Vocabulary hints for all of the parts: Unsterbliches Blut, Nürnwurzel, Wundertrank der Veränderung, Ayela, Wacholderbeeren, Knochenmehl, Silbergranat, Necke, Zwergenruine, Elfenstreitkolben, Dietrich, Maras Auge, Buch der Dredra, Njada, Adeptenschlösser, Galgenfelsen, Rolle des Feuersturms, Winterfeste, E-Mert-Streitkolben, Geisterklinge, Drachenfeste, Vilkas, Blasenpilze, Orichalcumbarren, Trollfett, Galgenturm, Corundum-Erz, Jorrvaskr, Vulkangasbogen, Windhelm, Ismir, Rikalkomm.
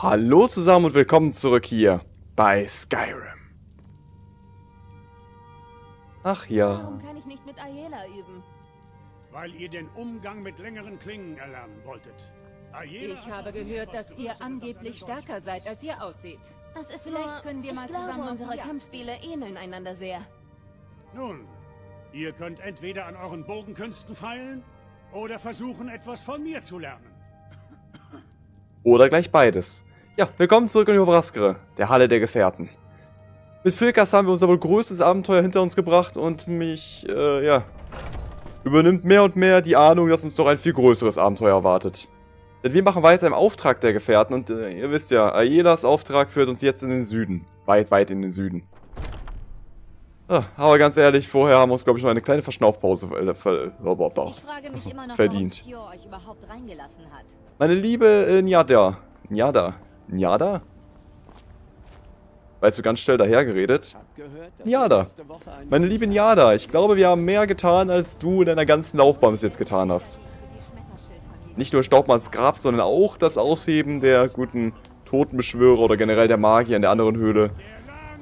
Hallo zusammen und willkommen zurück hier bei Skyrim. Ach ja. Warum kann ich nicht mit Ayela üben? Weil ihr den Umgang mit längeren Klingen erlernen wolltet. Ayela, ich habe gehört, dass ihr angeblich stärker seid, als ihr aussieht. Das ist vielleicht nur, können wir mal zusammen unsere Kampfstile ähneln einander sehr. Nun, ihr könnt entweder an euren Bogenkünsten feilen oder versuchen, etwas von mir zu lernen. Oder gleich beides. Ja, willkommen zurück in Jorrvaskr, der Halle der Gefährten. Mit Vilkas haben wir unser wohl größtes Abenteuer hinter uns gebracht und mich, ja, übernimmt mehr und mehr die Ahnung, dass uns doch ein viel größeres Abenteuer erwartet. Denn wir machen weiter im Auftrag der Gefährten und ihr wisst ja, Ayelas Auftrag führt uns jetzt in den Süden. Weit, weit in den Süden. Ah, aber ganz ehrlich, vorher haben wir uns, glaube ich, noch eine kleine Verschnaufpause verdient. Meine liebe Njada? Weißt du, ganz schnell dahergeredet? Njada! Meine liebe Njada, ich glaube, wir haben mehr getan, als du in deiner ganzen Laufbahn bis jetzt getan hast. Nicht nur Staubmanns Grab, sondern auch das Ausheben der guten Totenbeschwörer oder generell der Magier in der anderen Höhle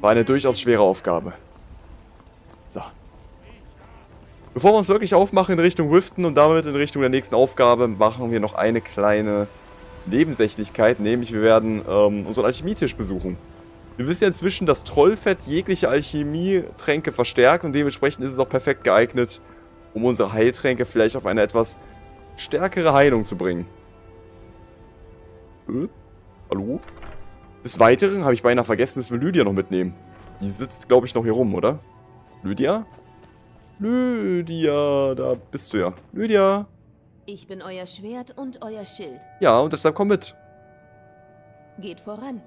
war eine durchaus schwere Aufgabe. So. Bevor wir uns wirklich aufmachen in Richtung Riften und damit in Richtung der nächsten Aufgabe, machen wir noch eine kleine Nebensächlichkeit, nämlich wir werden unseren Alchemietisch besuchen. Wir wissen ja inzwischen, dass Trollfett jegliche Alchemietränke verstärkt und dementsprechend ist es auch perfekt geeignet, um unsere Heiltränke vielleicht auf eine etwas stärkere Heilung zu bringen. Hallo? Des Weiteren habe ich beinahe vergessen, müssen wir Lydia noch mitnehmen. Die sitzt, glaube ich, noch hier rum, oder? Lydia? Lydia, da bist du ja. Lydia! Ich bin euer Schwert und euer Schild. Ja, und deshalb komm mit. Geht voran.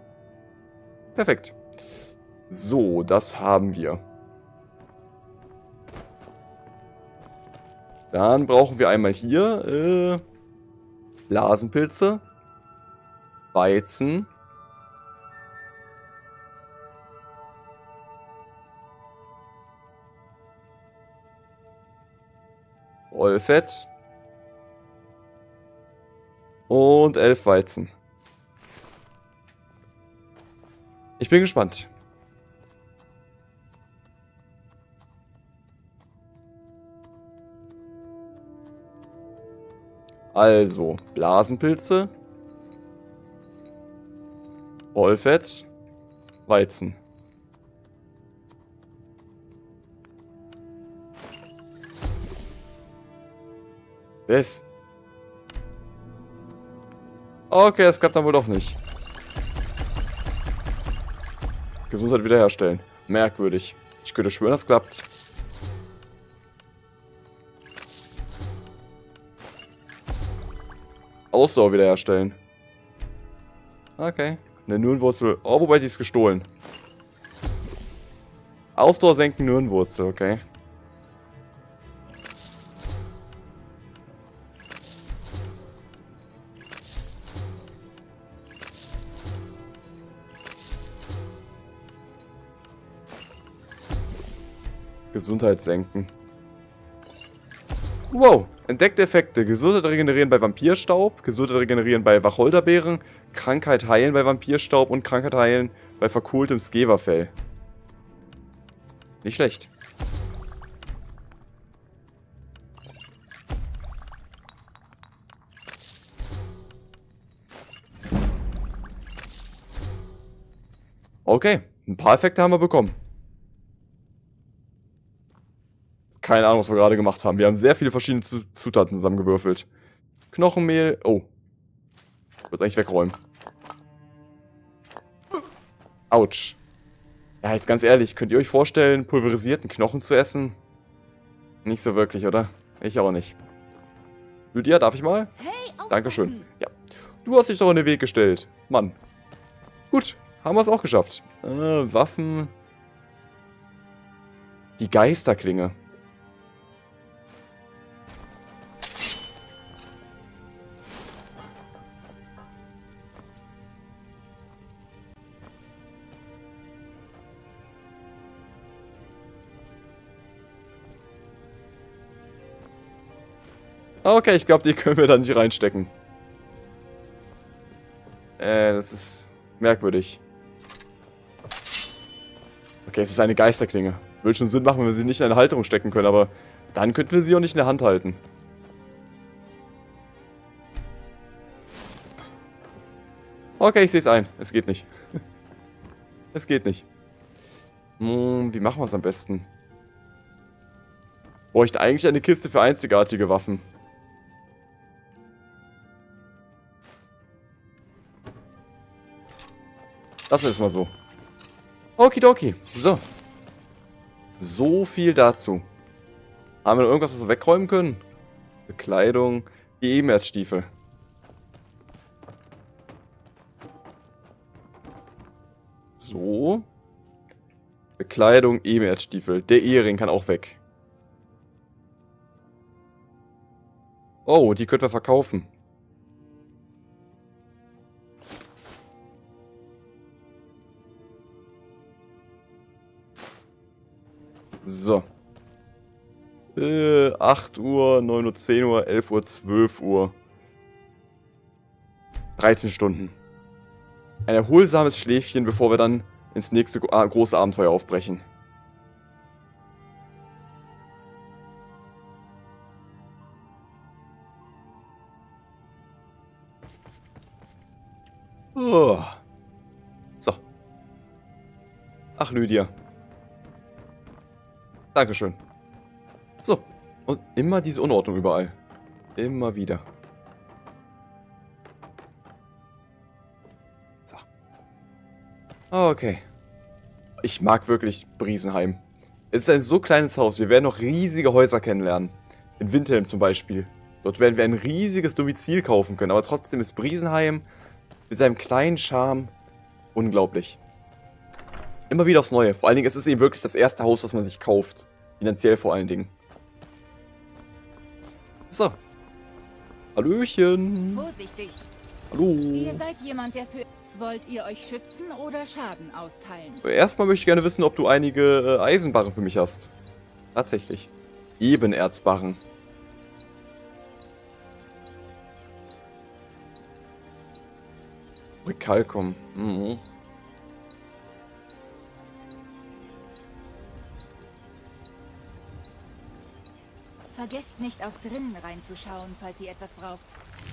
Perfekt. So, das haben wir. Dann brauchen wir einmal hier Blasenpilze, Weizen. Trollfett. Und 11 Weizen. Ich bin gespannt. Also, Blasenpilze, Trollfett, Weizen. Yes. Okay, das klappt dann wohl doch nicht. Gesundheit wiederherstellen. Merkwürdig. Ich könnte schwören, das klappt. Ausdauer wiederherstellen. Okay. Eine Nürnwurzel. Oh, wobei die ist gestohlen. Ausdauer senken, Nürnwurzel, okay. Gesundheit senken. Wow! Entdeckte Effekte. Gesundheit regenerieren bei Vampirstaub, Gesundheit regenerieren bei Wacholderbeeren, Krankheit heilen bei Vampirstaub und Krankheit heilen bei verkohltem Skeverfell. Nicht schlecht. Okay, ein paar Effekte haben wir bekommen. Keine Ahnung, was wir gerade gemacht haben. Wir haben sehr viele verschiedene Zutaten zusammengewürfelt. Knochenmehl. Oh. Ich würde eigentlich wegräumen. Autsch. Ja, jetzt ganz ehrlich. Könnt ihr euch vorstellen, pulverisierten Knochen zu essen? Nicht so wirklich, oder? Ich auch nicht. Lydia, darf ich mal? Hey, Dankeschön. Ja. Du hast dich doch in den Weg gestellt. Mann. Gut. Haben wir es auch geschafft. Waffen. Die Geisterklinge. Okay, ich glaube, die können wir da nicht reinstecken. Das ist merkwürdig. Okay, es ist eine Geisterklinge. Würde schon Sinn machen, wenn wir sie nicht in eine Halterung stecken können, aber dann könnten wir sie auch nicht in der Hand halten. Okay, ich sehe es ein. Es geht nicht. Es geht nicht. Hm, wie machen wir es am besten? Bräuchte eigentlich eine Kiste für einzigartige Waffen. Das ist mal so. Okidoki. So. So viel dazu. Haben wir noch irgendwas, was wir wegräumen können? Bekleidung. Die E-Mert-Stiefel. So. Bekleidung, E-Mert-Stiefel. Der Ehering kann auch weg. Oh, die könnten wir verkaufen. So. 8 Uhr, 9 Uhr, 10 Uhr, 11 Uhr, 12 Uhr. 13 Stunden. Ein erholsames Schläfchen, bevor wir dann ins nächste große Abenteuer aufbrechen. Oh. So. Ach, Lydia. Dankeschön. So. Und immer diese Unordnung überall. Immer wieder. So. Okay. Ich mag wirklich Briesenheim. Es ist ein so kleines Haus. Wir werden noch riesige Häuser kennenlernen. In Windhelm zum Beispiel. Dort werden wir ein riesiges Domizil kaufen können. Aber trotzdem ist Briesenheim mit seinem kleinen Charme unglaublich. Immer wieder aufs Neue. Vor allen Dingen, es ist eben wirklich das erste Haus, das man sich kauft. Finanziell vor allen Dingen. So. Hallöchen. Vorsichtig. Hallo. Ihr seid jemand, der für... Wollt ihr euch schützen oder Schaden austeilen? Erstmal möchte ich gerne wissen, ob du einige Eisenbarren für mich hast. Tatsächlich. Ebenerzbarren. Rikalkomm. Mhm. Vergesst nicht, auch drinnen reinzuschauen, falls ihr etwas braucht.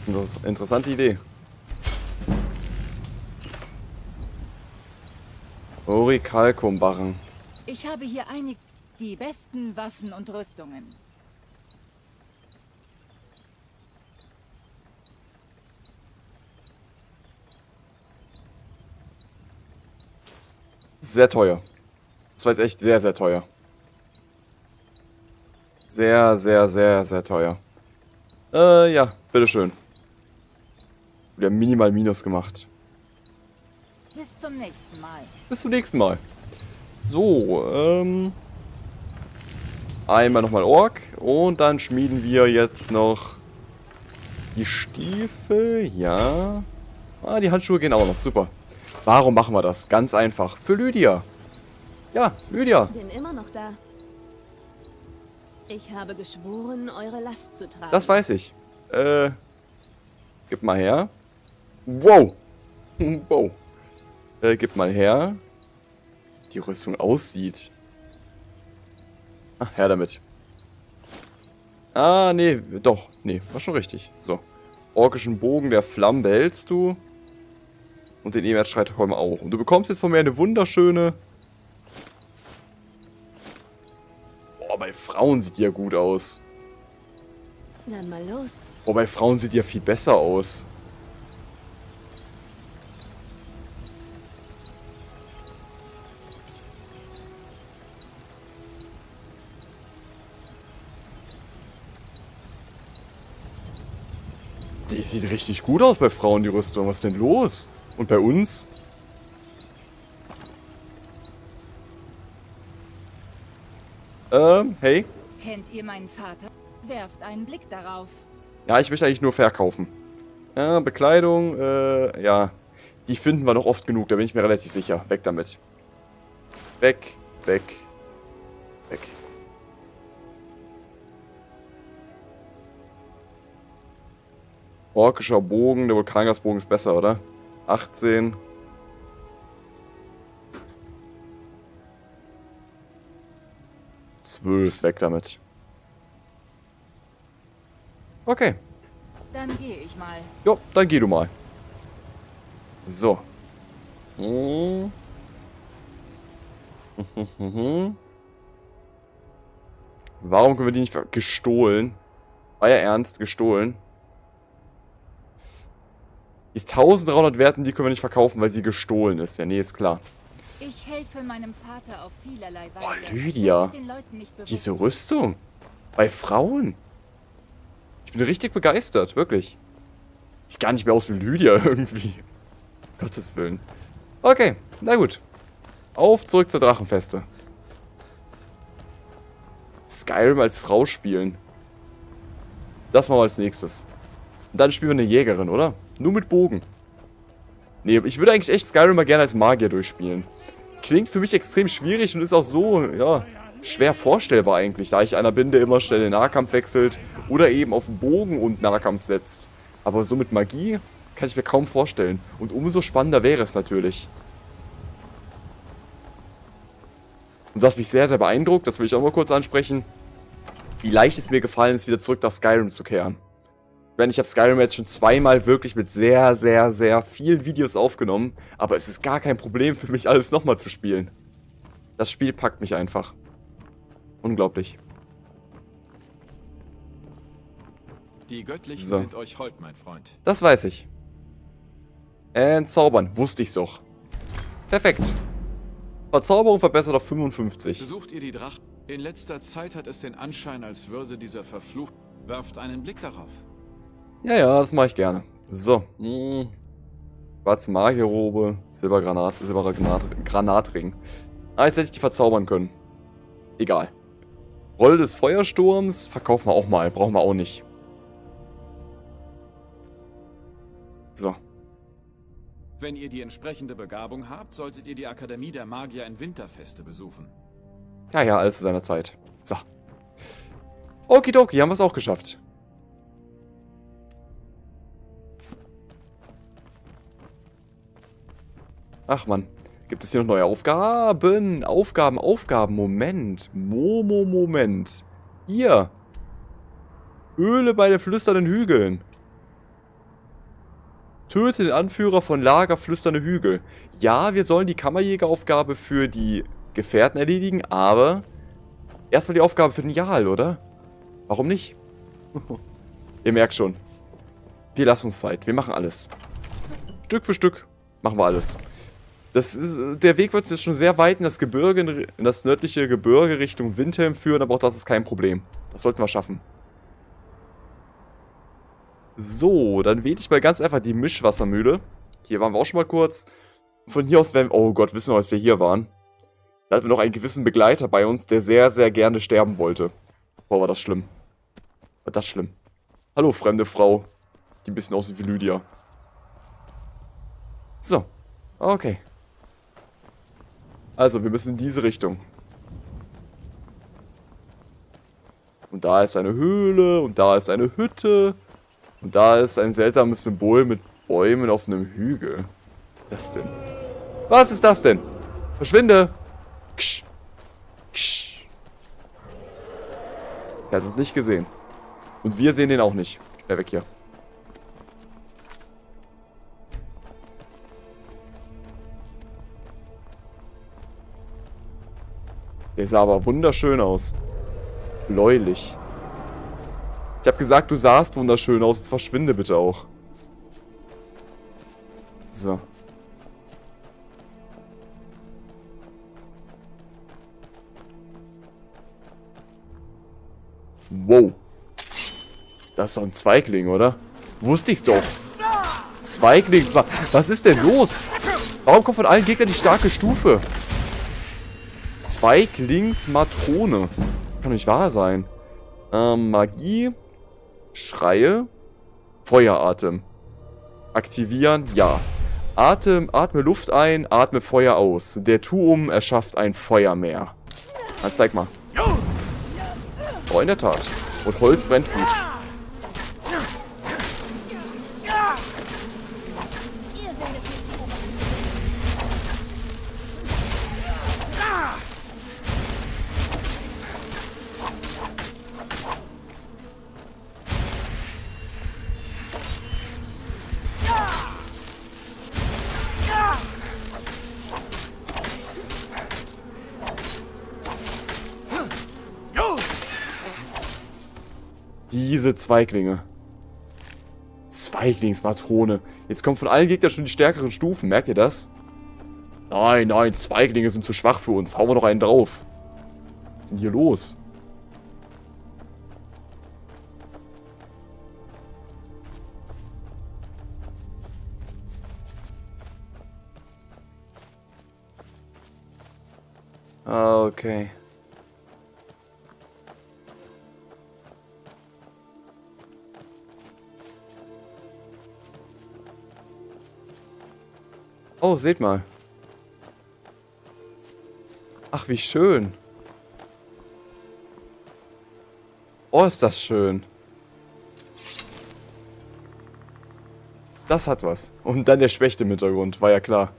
Das ist eine interessante Idee. Orichalcumbarren. Ich habe hier einige... Die besten Waffen und Rüstungen. Sehr teuer. Das war jetzt echt sehr, sehr teuer. Sehr, sehr, sehr, sehr teuer. Ja, bitteschön. Wir haben minimal Minus gemacht. Bis zum nächsten Mal. Bis zum nächsten Mal. So, einmal nochmal Ork. Und dann schmieden wir jetzt noch die Stiefel. Ja. Ah, die Handschuhe gehen auch noch. Super. Warum machen wir das? Ganz einfach. Für Lydia. Ja, Lydia. Ich bin immer noch da. Ich habe geschworen, eure Last zu tragen. Das weiß ich. Gib mal her. Wow. Wow. Gib mal her. Die Rüstung aussieht. Ach, her damit. Ah, nee, doch. Nee, war schon richtig. So. Orkischen Bogen der Flammen behältst du. Und den E-Mert-Streitkolben auch. Und du bekommst jetzt von mir eine wunderschöne... Oh, bei Frauen sieht die ja gut aus. Dann mal los. Oh, bei Frauen sieht die ja viel besser aus. Die sieht richtig gut aus bei Frauen, die Rüstung. Was ist denn los? Und bei uns? Hey? Kennt ihr meinen Vater? Werft einen Blick darauf. Ja, ich möchte eigentlich nur verkaufen. Ja, Bekleidung, ja. Die finden wir noch oft genug, da bin ich mir relativ sicher. Weg damit. Weg, weg, weg. Orkischer Bogen, der Vulkangasbogen ist besser, oder? 18. Weg damit. Okay. Dann gehe ich mal. Jo, dann geh du mal. So. Warum können wir die nicht gestohlen? Euer Ernst, gestohlen? Ist 1300 Werten, die können wir nicht verkaufen, weil sie gestohlen ist. Ja, nee, ist klar. Ich helfe meinem Vater auf vielerlei Weise. Boah, Lydia. Diese Rüstung. Bei Frauen. Ich bin richtig begeistert, wirklich. Sieht gar nicht mehr aus wie Lydia irgendwie. Um Gottes Willen. Okay, na gut. Auf, zurück zur Drachenfeste. Skyrim als Frau spielen. Das machen wir als nächstes. Und dann spielen wir eine Jägerin, oder? Nur mit Bogen. Nee, ich würde eigentlich echt Skyrim mal gerne als Magier durchspielen. Klingt für mich extrem schwierig und ist auch so, ja, schwer vorstellbar eigentlich, da ich einer bin, der immer schnell den Nahkampf wechselt oder eben auf den Bogen und Nahkampf setzt. Aber so mit Magie kann ich mir kaum vorstellen. Und umso spannender wäre es natürlich. Und was mich sehr, sehr beeindruckt, das will ich auch mal kurz ansprechen, wie leicht es mir gefallen ist, wieder zurück nach Skyrim zu kehren. Ich habe Skyrim jetzt schon zweimal wirklich mit sehr, sehr, sehr vielen Videos aufgenommen. Aber es ist gar kein Problem für mich, alles nochmal zu spielen. Das Spiel packt mich einfach. Unglaublich. Die Göttlichen sind euch hold, mein Freund. Das weiß ich. Entzaubern. Wusste ich's doch. Perfekt. Verzauberung verbessert auf 55. Besucht ihr die Drachen? In letzter Zeit hat es den Anschein, als würde dieser verflucht. Werft einen Blick darauf. Ja, ja, das mache ich gerne. So. Schwarze Magierrobe, Silbergranat, Silbergranatring. Ah, jetzt hätte ich die verzaubern können. Egal. Rolle des Feuersturms verkaufen wir auch mal. Brauchen wir auch nicht. So. Wenn ihr die entsprechende Begabung habt, solltet ihr die Akademie der Magier in Winterfeste besuchen. Ja, ja, alles zu seiner Zeit. So. Okidoki, haben wir es auch geschafft. Ach man, gibt es hier noch neue Aufgaben? Aufgaben, Moment. Moment. Hier. Höhle bei den flüsternden Hügeln. Töte den Anführer von Lager flüsternde Hügel. Ja, wir sollen die Kammerjägeraufgabe für die Gefährten erledigen, aber erstmal die Aufgabe für den Jarl, oder? Warum nicht? Ihr merkt schon. Wir lassen uns Zeit. Wir machen alles. Stück für Stück machen wir alles. Das ist, der Weg wird uns jetzt schon sehr weit in das Gebirge, in das nördliche Gebirge Richtung Windhelm führen, aber auch das ist kein Problem. Das sollten wir schaffen. So, dann wähle ich mal ganz einfach die Mischwassermühle. Hier waren wir auch schon mal kurz. Von hier aus werden wir... Oh Gott, wissen wir, als wir hier waren. Da hatten wir noch einen gewissen Begleiter bei uns, der sehr, sehr gerne sterben wollte. Boah, war das schlimm. War das schlimm. Hallo, fremde Frau. Die ein bisschen aussieht wie Lydia. So. Okay. Also, wir müssen in diese Richtung. Und da ist eine Höhle, und da ist eine Hütte, und da ist ein seltsames Symbol mit Bäumen auf einem Hügel. Was ist das denn? Was ist das denn? Verschwinde! Ksch. Ksch. Er hat uns nicht gesehen. Und wir sehen den auch nicht. Schnell weg hier. Der sah aber wunderschön aus. Bläulich. Ich habe gesagt, du sahst wunderschön aus. Jetzt verschwinde bitte auch. So. Wow. Das ist doch ein Zweigling, oder? Wusste ich's doch. Zweigling. Was ist denn los? Warum kommt von allen Gegnern die starke Stufe? Zweiglingsmatrone. Kann nicht wahr sein. Magie. Schreie. Feueratem. Aktivieren. Ja. Atme Luft ein. Atme Feuer aus. Der Turm erschafft ein Feuermeer. Na, zeig mal. Oh, in der Tat. Und Holz brennt gut. Ihr werdet mich diese Zweiglinge. Zweiglingsmatrone. Jetzt kommen von allen Gegnern schon die stärkeren Stufen. Merkt ihr das? Nein, nein, Zweiglinge sind zu schwach für uns. Hauen wir noch einen drauf. Was ist denn hier los? Ah, okay. Oh, seht mal. Ach, wie schön. Oh, ist das schön. Das hat was. Und dann der Specht im Hintergrund, war ja klar.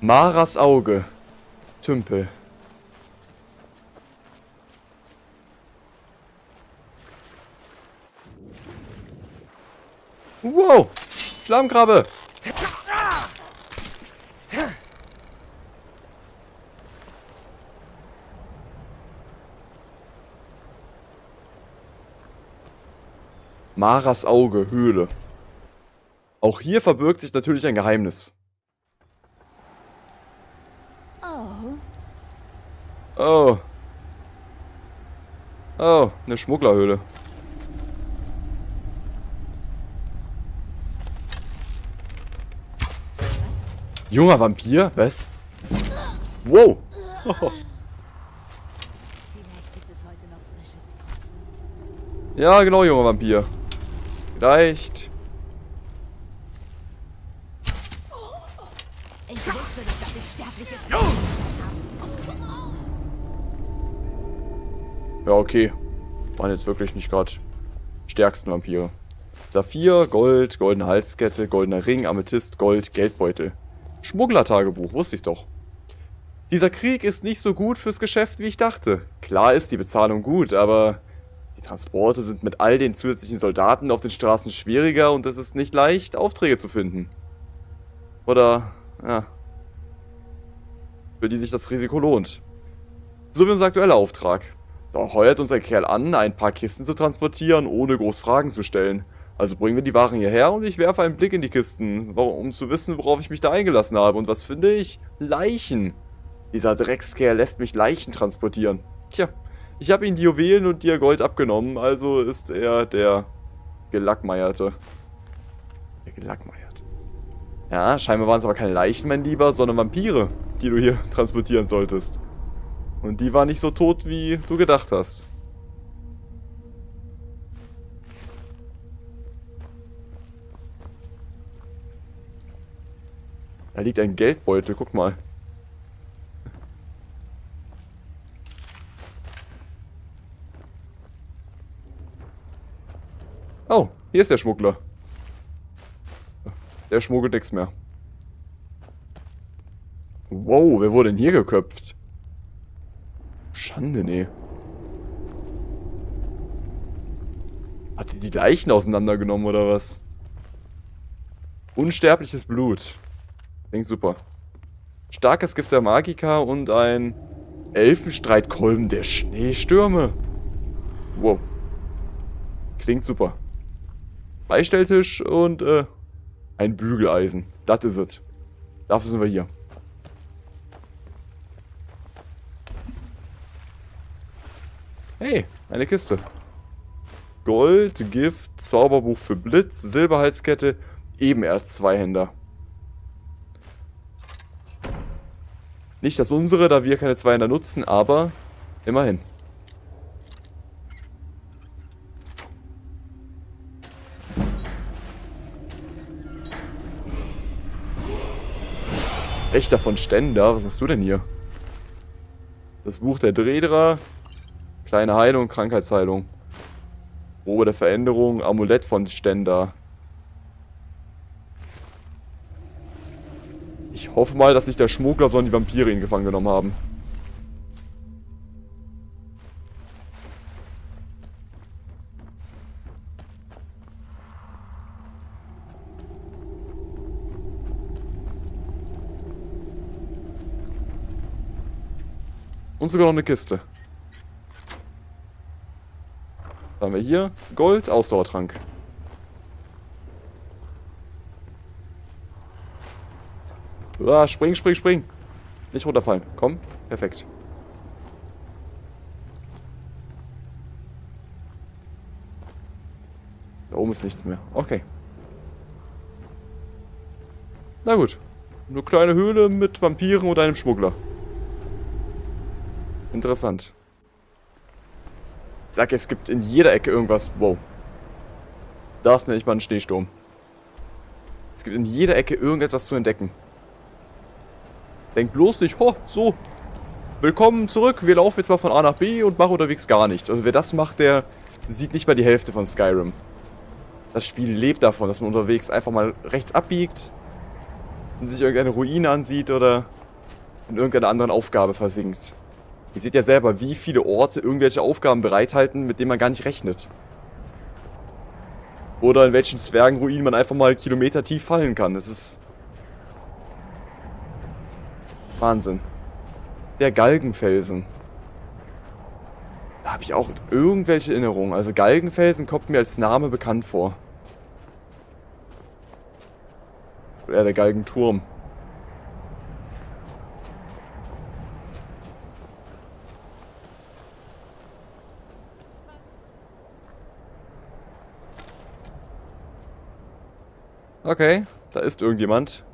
Maras Auge. Tümpel. Wow! Schlammkrabbe! Maras Auge, Höhle. Auch hier verbirgt sich natürlich ein Geheimnis. Oh. Oh, eine Schmugglerhöhle. Junger Vampir? Was? Wow. Oh. Ja, genau, junger Vampir. Vielleicht. Ich wusste doch, dass ich sterbliches Leben. Ja, okay. Waren jetzt wirklich nicht gerade stärksten Vampire. Saphir, Gold, goldene Halskette, goldener Ring, Amethyst, Gold, Geldbeutel. Schmugglertagebuch, wusste ich doch. Dieser Krieg ist nicht so gut fürs Geschäft, wie ich dachte. Klar ist die Bezahlung gut, aber die Transporte sind mit all den zusätzlichen Soldaten auf den Straßen schwieriger und es ist nicht leicht, Aufträge zu finden. Oder, ja, für die sich das Risiko lohnt. So wie unser aktueller Auftrag. Da heuert uns ein Kerl an, ein paar Kisten zu transportieren, ohne groß Fragen zu stellen. Also bringen wir die Waren hierher und ich werfe einen Blick in die Kisten, um zu wissen, worauf ich mich da eingelassen habe. Und was finde ich? Leichen. Dieser Dreckskerl lässt mich Leichen transportieren. Tja, ich habe ihm die Juwelen und ihr Gold abgenommen, also ist er der Gelackmeierte. Der Gelackmeierte. Ja, scheinbar waren es aber keine Leichen, mein Lieber, sondern Vampire, die du hier transportieren solltest. Und die war nicht so tot, wie du gedacht hast. Da liegt ein Geldbeutel, guck mal. Oh, hier ist der Schmuggler. Der schmuggelt nichts mehr. Wow, wer wurde denn hier geköpft? Schande, nee. Hat die Leichen auseinandergenommen, oder was? Unsterbliches Blut. Klingt super. Starkes Gift der Magika und ein Elfenstreitkolben der Schneestürme. Wow. Klingt super. Beistelltisch und ein Bügeleisen. Das is it. Dafür sind wir hier. Hey, eine Kiste. Gold, Gift, Zauberbuch für Blitz, Silberhalskette, Ebenerzweihänder. Nicht das unsere, da wir keine Zweihänder nutzen, aber immerhin. Wächter von Ständer, was machst du denn hier? Das Buch der Dredra. Kleine Heilung, Krankheitsheilung. Probe der Veränderung, Amulett von Ständer. Ich hoffe mal, dass nicht der Schmuggler, sondern die Vampire ihn gefangen genommen haben. Und sogar noch eine Kiste. wir hier? Gold, Ausdauertrank. Ah, spring, spring, spring. Nicht runterfallen. Komm, perfekt. Da oben ist nichts mehr. Okay. Na gut. Eine kleine Höhle mit Vampiren und einem Schmuggler. Interessant. Sag, es gibt in jeder Ecke irgendwas. Wow. Das nenne ich mal einen Schneesturm. Es gibt in jeder Ecke irgendetwas zu entdecken. Denkt bloß nicht, ho, so. Willkommen zurück, wir laufen jetzt mal von A nach B und machen unterwegs gar nichts. Also wer das macht, der sieht nicht mal die Hälfte von Skyrim. Das Spiel lebt davon, dass man unterwegs einfach mal rechts abbiegt und sich irgendeine Ruine ansieht oder in irgendeiner anderen Aufgabe versinkt. Ihr seht ja selber, wie viele Orte irgendwelche Aufgaben bereithalten, mit denen man gar nicht rechnet. Oder in welchen Zwergenruinen man einfach mal kilometertief fallen kann. Das ist Wahnsinn. Der Galgenfelsen. Da habe ich auch irgendwelche Erinnerungen. Also Galgenfelsen kommt mir als Name bekannt vor. Oder der Galgenturm. Okay, da ist irgendjemand.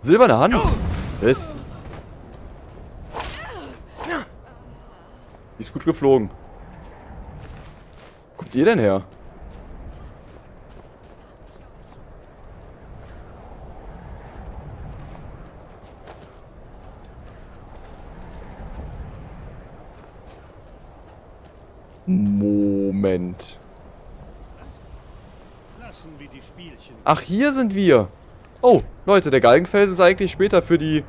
Silberne Hand! Das. Die ist gut geflogen. Wo kommt ihr denn her? Moment. Ach, hier sind wir. Oh, Leute, der Galgenfelsen ist eigentlich später für die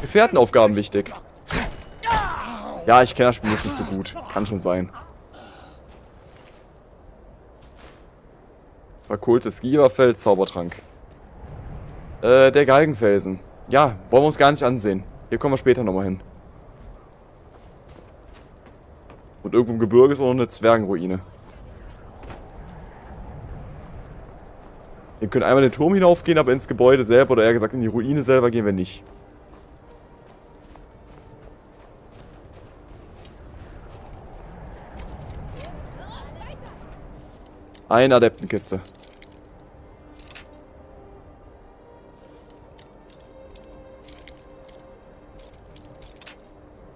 Gefährtenaufgaben wichtig. Ja, ich kenne das Spiel ein bisschen zu gut. Kann schon sein. Verkohltes Skeverfell, Zaubertrank. Der Galgenfelsen. Ja, wollen wir uns gar nicht ansehen. Hier kommen wir später nochmal hin. Und irgendwo im Gebirge ist auch noch eine Zwergenruine. Wir können einmal den Turm hinaufgehen, aber ins Gebäude selber, oder eher gesagt in die Ruine selber, gehen wir nicht. Eine Adeptenkiste.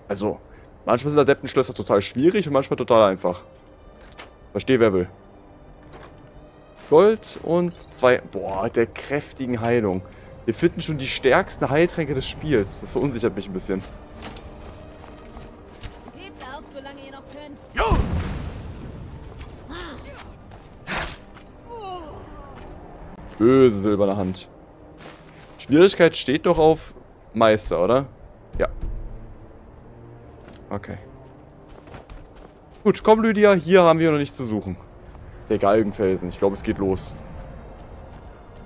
Also, manchmal sind Adeptenschlösser total schwierig und manchmal total einfach. Verstehe, wer will. Gold und zwei... Boah, der kräftigen Heilung. Wir finden schon die stärksten Heiltränke des Spiels. Das verunsichert mich ein bisschen. Lebt auf, solange ihr noch könnt. Jo! Böse silberne Hand. Schwierigkeit steht doch auf Meister, oder? Ja. Okay. Gut, komm Lydia, hier haben wir noch nichts zu suchen. Der Galgenfelsen. Ich glaube, es geht los.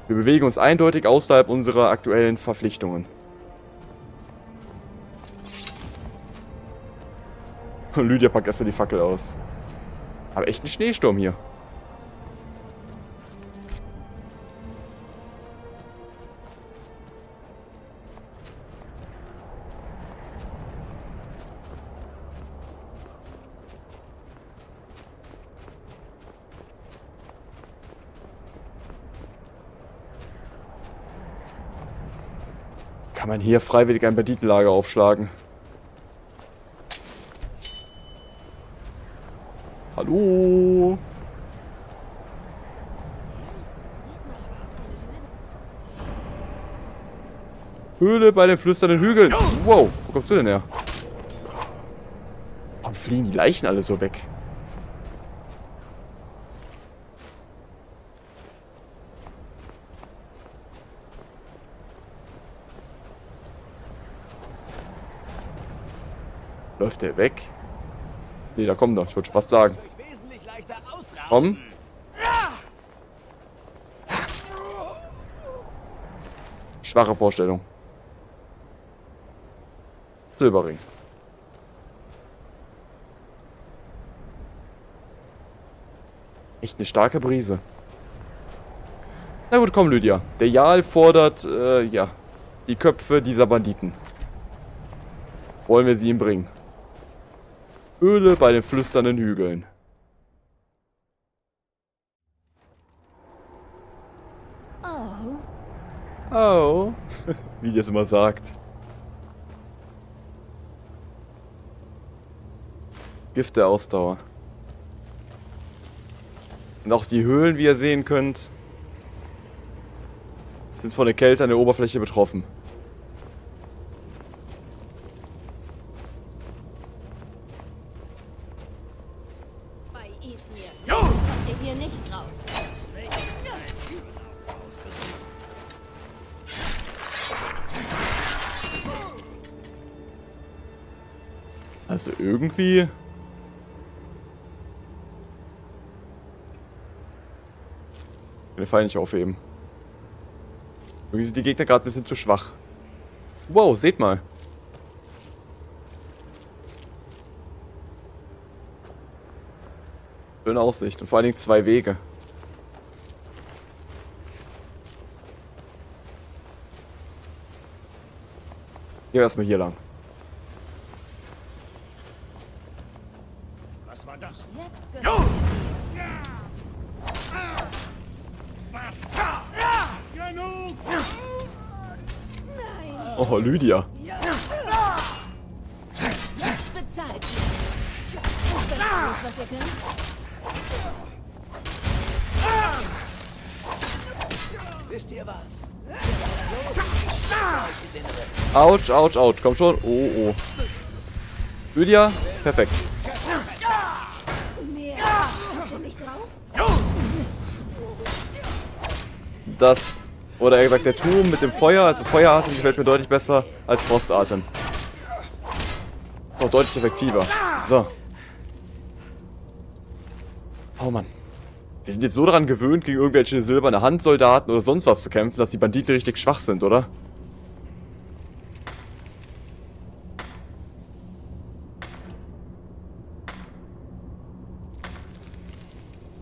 Wir bewegen uns eindeutig außerhalb unserer aktuellen Verpflichtungen. Und Lydia packt erstmal die Fackel aus. Aber echt ein Schneesturm hier. Kann man hier freiwillig ein Banditenlager aufschlagen? Hallo? Höhle bei den flüsternden Hügeln. Wow, wo kommst du denn her? Warum fliegen die Leichen alle so weg? Läuft der weg? Ne, da kommt er. Ich würde schon fast sagen. Komm. Schwache Vorstellung. Silberring. Echt eine starke Brise. Na gut, komm Lydia. Der Jarl fordert, ja, die Köpfe dieser Banditen. Wollen wir sie ihm bringen. Öle bei den flüsternden Hügeln. Oh. Oh. Wie das immer sagt. Gift der Ausdauer. Und auch die Höhlen, wie ihr sehen könnt, sind von der Kälte an der Oberfläche betroffen. Bei Ismir. Jo! Kommt ihr hier nicht raus? Also irgendwie... Den Fall nicht aufheben. Irgendwie sind die Gegner gerade ein bisschen zu schwach. Wow, seht mal. Schöne Aussicht und vor allen Dingen zwei Wege. Gehen wir erstmal hier lang. Was war das? Jetzt no! Oh, Lydia. Jetzt bezahlt. Ist das alles, was ihr könnt? Wisst ihr was? Autsch, autsch, autsch. Komm schon. Oh, oh. Lydia, perfekt. Das... Oder eher gesagt, der Turm mit dem Feuer. Also Feueratem gefällt mir deutlich besser als Frostatem. Ist auch deutlich effektiver. So. Oh Mann. Wir sind jetzt so daran gewöhnt, gegen irgendwelche silberne Handsoldaten oder sonst was zu kämpfen, dass die Banditen richtig schwach sind, oder?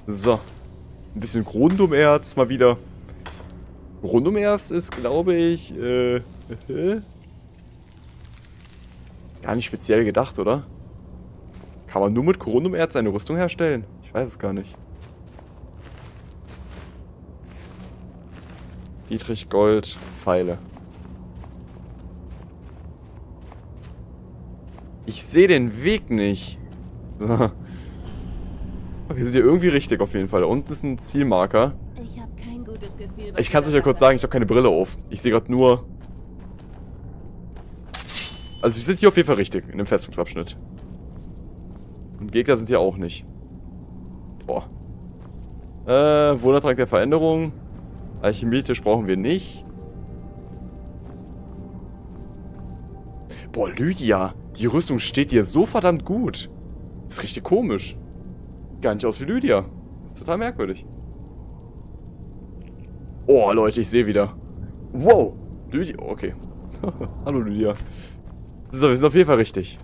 So. Ein bisschen Corundum-Erz mal wieder. Corundum-Erz ist, glaube ich, gar nicht speziell gedacht, oder? Kann man nur mit Corundum-Erz eine Rüstung herstellen? Ich weiß es gar nicht. Dietrich Gold, Pfeile. Ich sehe den Weg nicht. So. Okay, sind wir irgendwie richtig auf jeden Fall. Da unten ist ein Zielmarker. Ich kann es euch ja kurz sagen, ich habe keine Brille auf. Ich sehe gerade nur... Also wir sind hier auf jeden Fall richtig, in dem Festungsabschnitt. Und Gegner sind hier auch nicht. Boah. Wundertrank der Veränderung. Alchemietisch brauchen wir nicht. Boah, Lydia. Die Rüstung steht dir so verdammt gut. Das ist richtig komisch. Gar nicht aus wie Lydia. Das ist total merkwürdig. Oh, Leute, ich sehe wieder. Wow. Lydia, okay. Hallo, Lydia. So, wir sind auf jeden Fall richtig.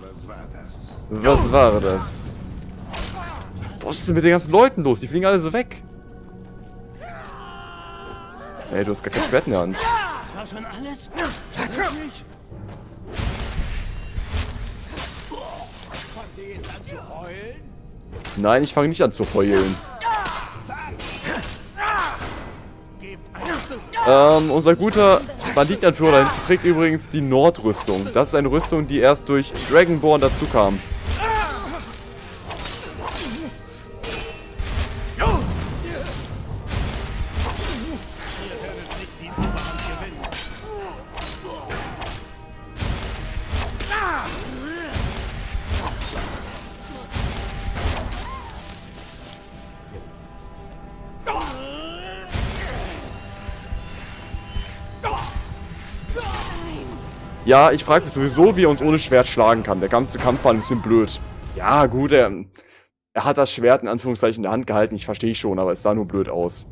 Was war das? Was war das? Was ist denn mit den ganzen Leuten los? Die fliegen alle so weg. Ey, du hast gar kein Schwert in der Hand. Das war schon alles? Wirklich? Fangt ihr jetzt an zu heulen? Nein, ich fange nicht an zu heulen. Unser guter Banditenanführer trägt übrigens die Nordrüstung. Das ist eine Rüstung, die erst durch Dragonborn dazu kam. Ja, ich frage mich sowieso, wie er uns ohne Schwert schlagen kann. Der ganze Kampf war ein bisschen blöd. Ja, gut, er hat das Schwert in Anführungszeichen in der Hand gehalten. Ich verstehe schon, aber es sah nur blöd aus.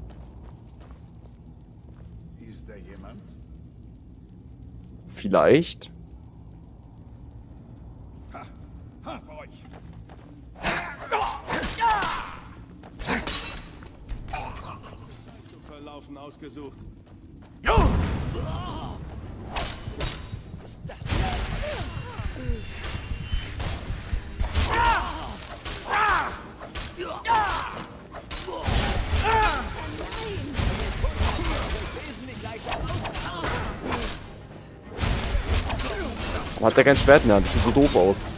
Ist da jemand? Vielleicht. Ha, ha, bei euch. ausgesucht. Jo! Hat der kein Schwert mehr? Das sieht so doof aus.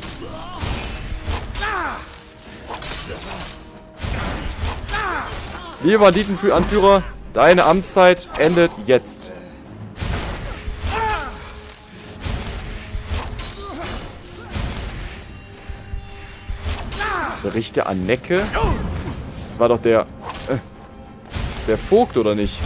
Liebe Banditenanführer, deine Amtszeit endet jetzt. Berichte an Necke? Das war doch der Vogt, oder nicht?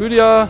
Lydia!